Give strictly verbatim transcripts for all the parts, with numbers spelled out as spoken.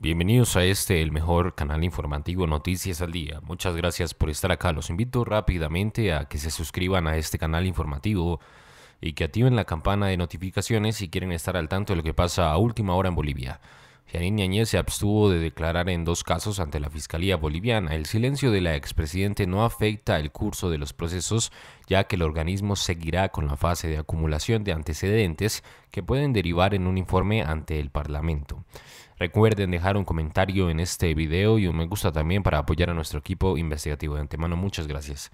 Bienvenidos a este, el mejor canal informativo Noticias al Día. Muchas gracias por estar acá. Los invito rápidamente a que se suscriban a este canal informativo y que activen la campana de notificaciones si quieren estar al tanto de lo que pasa a última hora en Bolivia. Jeanine Áñez se abstuvo de declarar en dos casos ante la Fiscalía Boliviana. El silencio de la expresidente no afecta el curso de los procesos, ya que el organismo seguirá con la fase de acumulación de antecedentes que pueden derivar en un informe ante el Parlamento. Recuerden dejar un comentario en este video y un me gusta también para apoyar a nuestro equipo investigativo. De antemano, muchas gracias.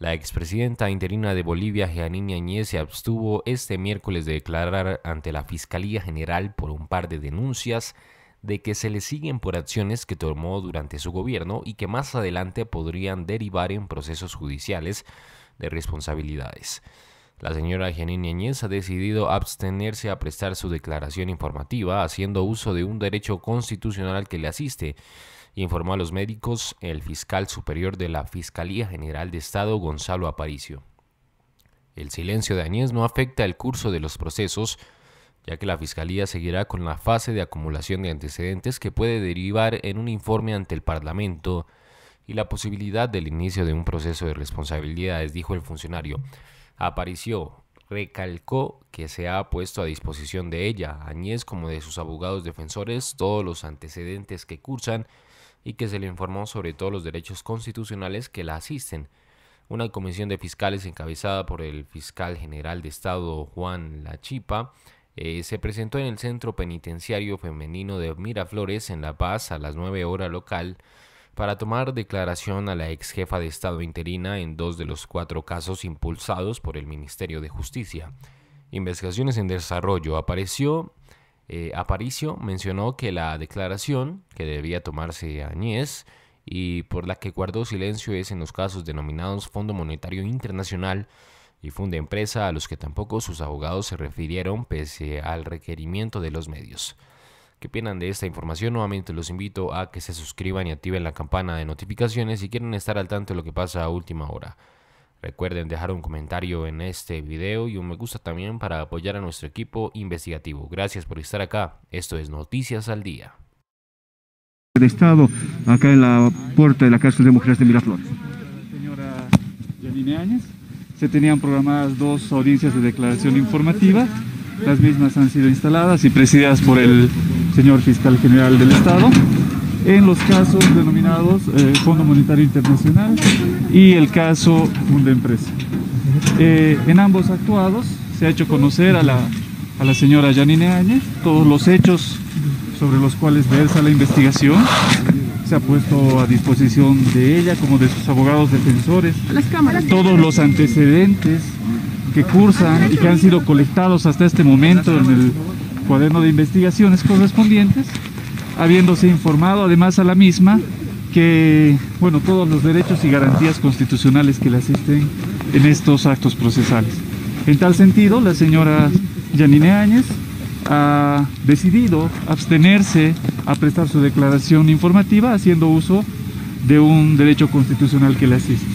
La expresidenta interina de Bolivia, Jeanine Áñez, se abstuvo este miércoles de declarar ante la Fiscalía General por un par de denuncias de que se le siguen por acciones que tomó durante su gobierno y que más adelante podrían derivar en procesos judiciales de responsabilidades. La señora Jeanine Áñez ha decidido abstenerse a prestar su declaración informativa, haciendo uso de un derecho constitucional que le asiste, informó a los médicos el fiscal superior de la Fiscalía General de Estado, Gonzalo Aparicio. El silencio de Áñez no afecta el curso de los procesos, ya que la Fiscalía seguirá con la fase de acumulación de antecedentes que puede derivar en un informe ante el Parlamento y la posibilidad del inicio de un proceso de responsabilidades, dijo el funcionario. Aparicio recalcó que se ha puesto a disposición de ella, Áñez, como de sus abogados defensores, todos los antecedentes que cursan y que se le informó sobre todos los derechos constitucionales que la asisten. Una comisión de fiscales encabezada por el fiscal general de Estado Juan Lachipa eh, se presentó en el Centro Penitenciario Femenino de Miraflores, en La Paz, a las nueve horas local, para tomar declaración a la ex jefa de Estado interina en dos de los cuatro casos impulsados por el Ministerio de Justicia. Investigaciones en desarrollo. Apareció... Eh, Aparicio mencionó que la declaración que debía tomarse Áñez y por la que guardó silencio es en los casos denominados Fondo Monetario Internacional y Fundaempresa, a los que tampoco sus abogados se refirieron pese al requerimiento de los medios. ¿Qué opinan de esta información? Nuevamente los invito a que se suscriban y activen la campana de notificaciones si quieren estar al tanto de lo que pasa a última hora. Recuerden dejar un comentario en este video y un me gusta también para apoyar a nuestro equipo investigativo. Gracias por estar acá. Esto es Noticias al Día. ...de Estado, acá en la puerta de la cárcel de mujeres de Miraflores. Señora Jeanine Áñez, se tenían programadas dos audiencias de declaración informativa. Las mismas han sido instaladas y presididas por el señor fiscal general del Estado, en los casos denominados eh, Fondo Monetario Internacional y el caso Fundaempresa. Eh, en ambos actuados se ha hecho conocer a la, a la señora Jeanine Áñez todos los hechos sobre los cuales versa la investigación. Se ha puesto a disposición de ella como de sus abogados defensores todos los antecedentes que cursan y que han sido colectados hasta este momento en el cuaderno de investigaciones correspondientes, habiéndose informado además a la misma que, bueno, todos los derechos y garantías constitucionales que le asisten en estos actos procesales. En tal sentido, la señora Jeanine Áñez ha decidido abstenerse a prestar su declaración informativa, haciendo uso de un derecho constitucional que le asiste.